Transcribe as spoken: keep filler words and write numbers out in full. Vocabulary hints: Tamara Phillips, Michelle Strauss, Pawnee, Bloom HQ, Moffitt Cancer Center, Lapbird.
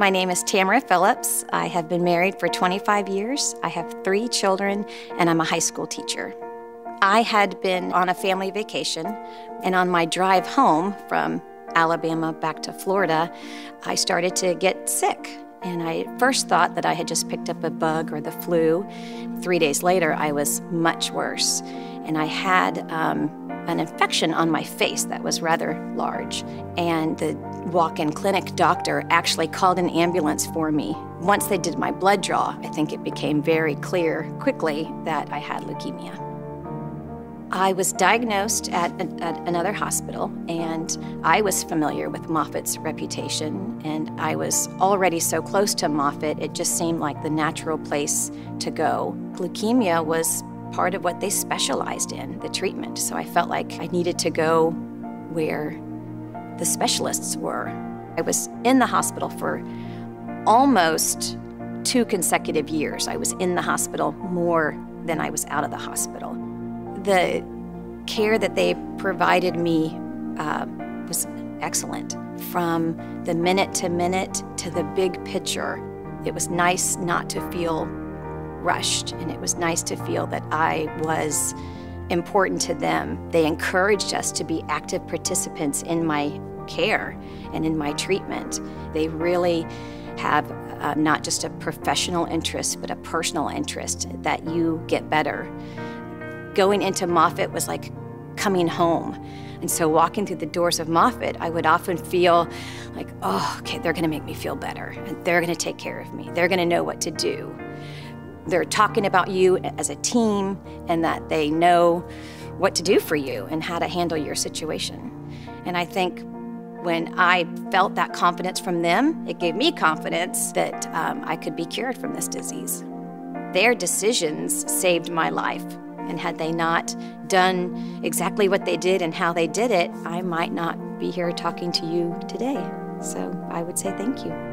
My name is Tamara Phillips. I have been married for twenty-five years. I have three children, and I'm a high school teacher. I had been on a family vacation, and on my drive home from Alabama back to Florida, I started to get sick. And I first thought that I had just picked up a bug or the flu. Three days later, I was much worse. And I had um, an infection on my face that was rather large. And the walk-in clinic doctor actually called an ambulance for me. Once they did my blood draw, I think it became very clear quickly that I had leukemia. I was diagnosed at, an, at another hospital, and I was familiar with Moffitt's reputation, and I was already so close to Moffitt, it just seemed like the natural place to go. Leukemia was part of what they specialized in, the treatment, so I felt like I needed to go where the specialists were. I was in the hospital for almost two consecutive years. I was in the hospital more than I was out of the hospital. The care that they provided me uh, was excellent. From the minute to minute to the big picture, it was nice not to feel rushed, and it was nice to feel that I was important to them. They encouraged us to be active participants in my care and in my treatment. They really have uh, not just a professional interest, but a personal interest that you get better. Going into Moffitt was like coming home. And so walking through the doors of Moffitt, I would often feel like, oh, okay, they're gonna make me feel better. And they're gonna take care of me. They're gonna know what to do. They're talking about you as a team and that they know what to do for you and how to handle your situation. And I think when I felt that confidence from them, it gave me confidence that um, I could be cured from this disease. Their decisions saved my life. And had they not done exactly what they did and how they did it, I might not be here talking to you today. So I would say thank you.